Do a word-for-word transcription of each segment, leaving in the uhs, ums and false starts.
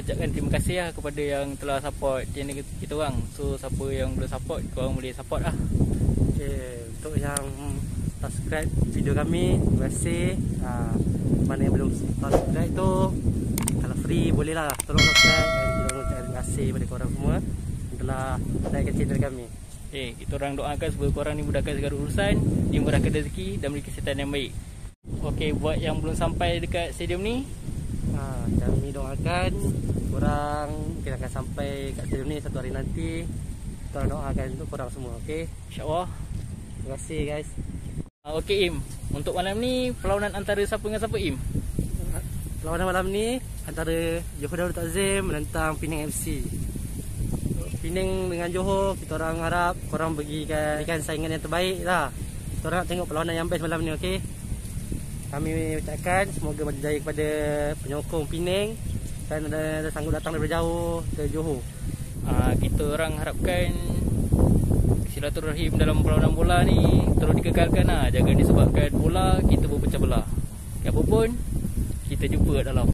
ucapkan terima kasih lah kepada yang telah support channel kita orang. So siapa yang belum support, korang boleh support lah. Okay, untuk yang subscribe video kami, terima kasih. uh, Mana yang belum subscribe tu, kalau free boleh lah tolong subscribe. Terima kasih kepada korang semua yang telah naikkan channel kami. Okay, kita orang doakan supaya korang ni mudahkan segala urusan, dimurahkan rezeki dan beri kesihatan yang baik. Okay, buat yang belum sampai dekat stadium ni, ha, kami doakan korang kita akan sampai kat stadium ni satu hari nanti. Kita doakan untuk korang semua, okay? InsyaAllah. Terima kasih guys. Okay Im, untuk malam ni perlawanan antara siapa dengan siapa Im? Perlawanan malam ni antara Johor Darul Ta'zim menentang Penang F C. Penang dengan Johor, kita orang harap korang berikan, berikan saingan yang terbaik lah. Kita orang nak tengok perlawanan yang best malam ni, okay? Kami ucapkan semoga berjaya kepada penyokong Penang dan ada sanggup datang daripada jauh ke Johor. Aa, kita orang harapkan silaturahim dalam perlawanan bola ni terus dikekalkan lah. Jangan disebabkan bola kita berpecah belah. Apa pun, kita jumpa dalam.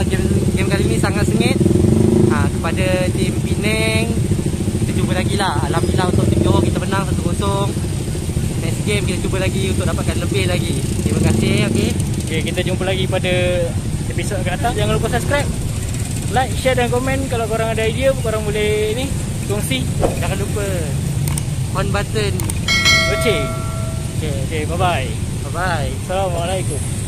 Game, game kali ni sangat sengit. ha, Kepada tim Penang, kita cuba lagi lah. Alhamdulillah untuk tim Johor kita menang satu kosong. Next game kita cuba lagi untuk dapatkan lebih lagi. Terima kasih. Okay, okay, kita jumpa lagi pada episod akan datang. Jangan lupa subscribe, like, share dan komen. Kalau korang ada idea, korang boleh ni kongsi. Jangan lupa on button. Okay, okay, okay. Bye-bye. Bye-bye. Assalamualaikum.